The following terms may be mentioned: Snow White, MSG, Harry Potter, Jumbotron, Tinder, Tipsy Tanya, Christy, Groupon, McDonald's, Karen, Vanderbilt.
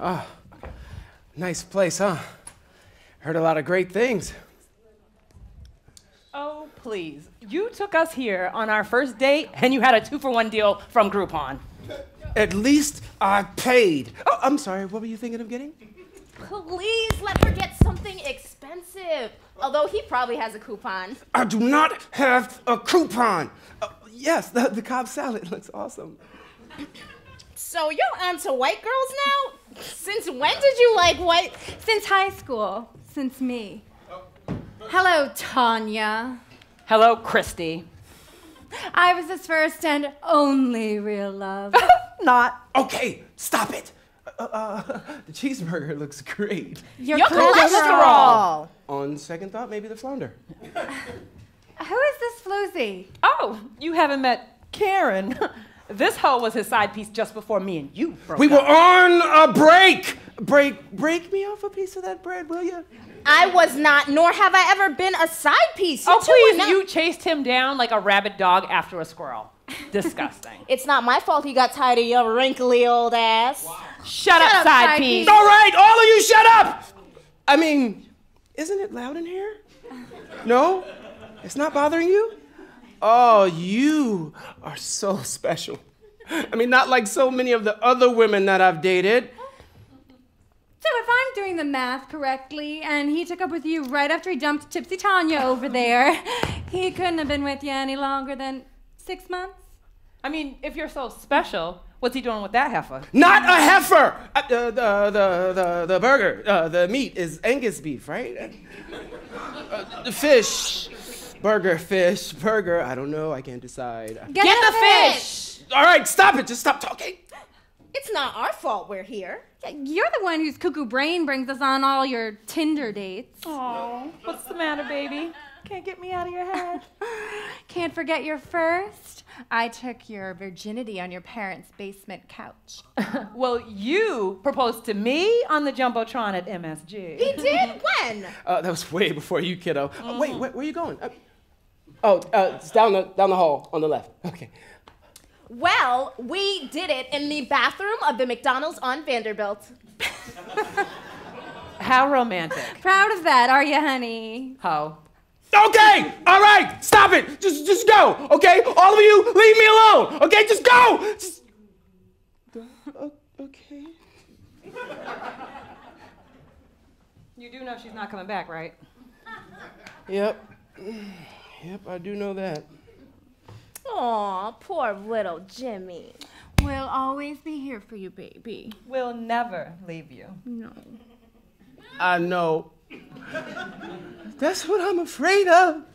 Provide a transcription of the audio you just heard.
Ah, oh, nice place, huh? Heard a lot of great things. Oh, please. You took us here on our first date, and you had a 2-for-1 deal from Groupon. At least I paid. Oh, I'm sorry. What were you thinking of getting? Please let her get something expensive. Although he probably has a coupon. I do not have a coupon. Yes, the Cobb salad looks awesome. So you're onto white girls now? Since when did you like white? Since high school. Since me. Hello, Tanya. Hello, Christy. I was his first and only real love. Not. Okay, stop it. The cheeseburger looks great. Your cholesterol. On second thought, maybe the flounder. Who is this floozy? Oh, you haven't met Karen. This hoe was his side piece just before me and you broke up. We were on a break. Break me off a piece of that bread, will you? I was not, nor have I ever been a side piece. Oh, please, you chased him down like a rabid dog after a squirrel. Disgusting. It's not my fault he got tired of your wrinkly old ass. Wow. Shut up, side piece. All right, all of you shut up! I mean, isn't it loud in here? No? It's not bothering you? Oh, you are so special. I mean, not like so many of the other women that I've dated. So if I'm doing the math correctly, and he took up with you right after he dumped Tipsy Tanya over there, he couldn't have been with you any longer than 6 months? I mean, if you're so special, what's he doing with that heifer? Not a heifer! The burger, the meat is Angus beef, right? The fish. Burger, fish, burger, I don't know, I can't decide. Get the fish! All right, stop it, just stop talking. It's not our fault we're here. You're the one whose cuckoo brain brings us on all your Tinder dates. Oh, what's the matter, baby? Can't get me out of your head. Can't forget your first. I took your virginity on your parents' basement couch. Well, you proposed to me on the Jumbotron at MSG. He did? When? That was way before you, kiddo. Mm-hmm. Oh, wait, where are you going? It's down the hall on the left. Okay. Well, we did it in the bathroom of the McDonald's on Vanderbilt. How romantic. Proud of that, are you, honey? How? Okay, all right, stop it. Just go, okay? All of you, leave me alone, okay? Just go. Okay. You do know she's not coming back, right? Yep. Yep, I do know that. Aw, poor little Jimmy. We'll always be here for you, baby. We'll never leave you. No. I know. That's what I'm afraid of.